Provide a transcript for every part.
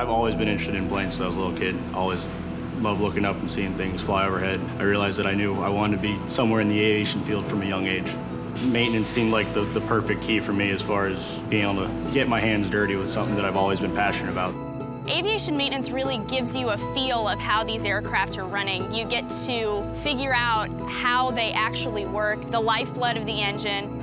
I've always been interested in planes since I was a little kid. Always loved looking up and seeing things fly overhead. I realized that I knew I wanted to be somewhere in the aviation field from a young age. Maintenance seemed like the perfect key for me as far as being able to get my hands dirty with something that I've always been passionate about. Aviation maintenance really gives you a feel of how these aircraft are running. You get to figure out how they actually work, the lifeblood of the engine.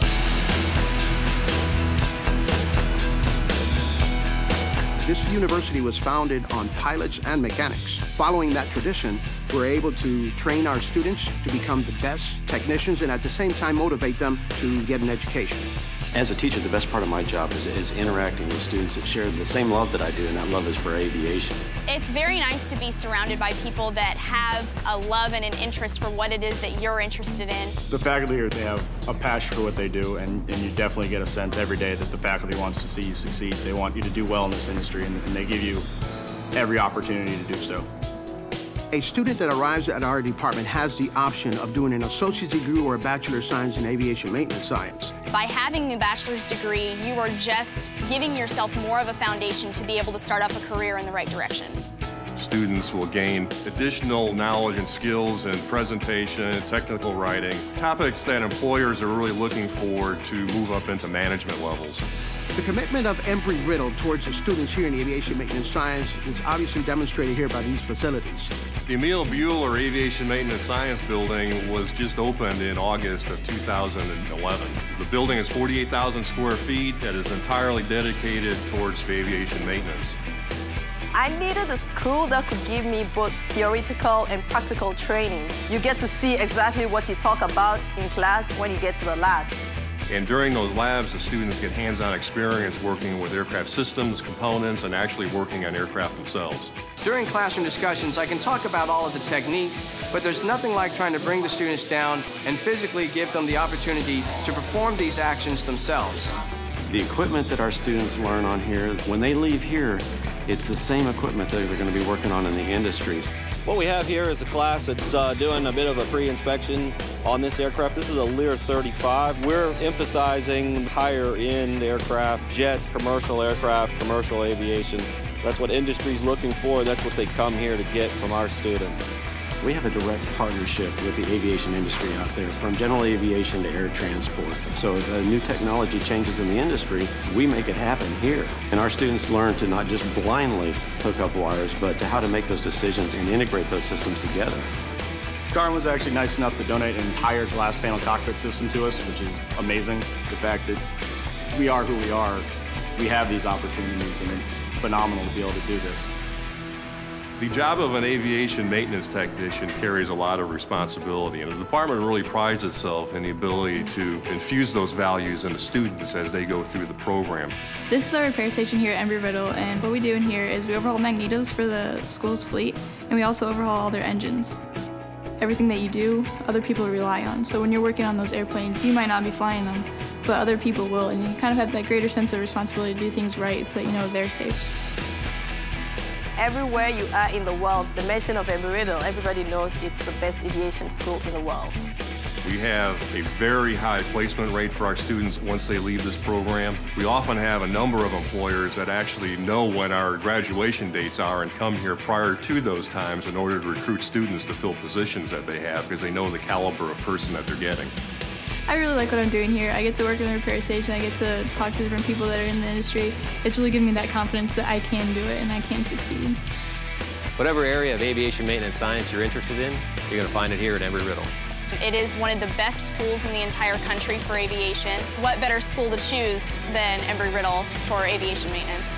This university was founded on pilots and mechanics. Following that tradition, we're able to train our students to become the best technicians and at the same time motivate them to get an education. As a teacher, the best part of my job is interacting with students that share the same love that I do, and that love is for aviation. It's very nice to be surrounded by people that have a love and an interest for what it is that you're interested in. The faculty here, they have a passion for what they do, and you definitely get a sense every day that the faculty wants to see you succeed. They want you to do well in this industry, and they give you every opportunity to do so. A student that arrives at our department has the option of doing an associate's degree or a bachelor's science in aviation maintenance science. By having a bachelor's degree, you are just giving yourself more of a foundation to be able to start off a career in the right direction. Students will gain additional knowledge and skills in presentation and technical writing, topics that employers are really looking for to move up into management levels. The commitment of Embry-Riddle towards the students here in aviation maintenance science is obviously demonstrated here by these facilities. The Emil Buehler Aviation Maintenance Science Building was just opened in August of 2011. The building is 48,000 square feet that is entirely dedicated towards aviation maintenance. I needed a school that could give me both theoretical and practical training. You get to see exactly what you talk about in class when you get to the labs. And during those labs, the students get hands-on experience working with aircraft systems, components, and actually working on aircraft themselves. During classroom discussions, I can talk about all of the techniques, but there's nothing like trying to bring the students down and physically give them the opportunity to perform these actions themselves. The equipment that our students learn on here, when they leave here, it's the same equipment that they're going to be working on in the industries. What we have here is a class that's doing a bit of a pre-inspection on this aircraft. This is a Lear 35. We're emphasizing higher-end aircraft, jets, commercial aircraft, commercial aviation. That's what industry's looking for. That's what they come here to get from our students. We have a direct partnership with the aviation industry out there, from general aviation to air transport. So if a new technology changes in the industry, we make it happen here. And our students learn to not just blindly hook up wires, but to how to make those decisions and integrate those systems together. Garmin was actually nice enough to donate an entire glass panel cockpit system to us, which is amazing. The fact that we are who we are, we have these opportunities, and it's phenomenal to be able to do this. The job of an aviation maintenance technician carries a lot of responsibility, and the department really prides itself in the ability to infuse those values into students as they go through the program. This is our repair station here at Embry-Riddle, and what we do in here is we overhaul magnetos for the school's fleet, and we also overhaul all their engines. Everything that you do, other people rely on. So when you're working on those airplanes, you might not be flying them, but other people will, and you kind of have that greater sense of responsibility to do things right so that you know they're safe. Everywhere you are in the world, the mention of Embry-Riddle, everybody knows it's the best aviation school in the world. We have a very high placement rate for our students once they leave this program. We often have a number of employers that actually know when our graduation dates are and come here prior to those times in order to recruit students to fill positions that they have because they know the caliber of person that they're getting. I really like what I'm doing here. I get to work in the repair station. I get to talk to different people that are in the industry. It's really given me that confidence that I can do it and I can succeed. Whatever area of aviation maintenance science you're interested in, you're going to find it here at Embry-Riddle. It is one of the best schools in the entire country for aviation. What better school to choose than Embry-Riddle for aviation maintenance?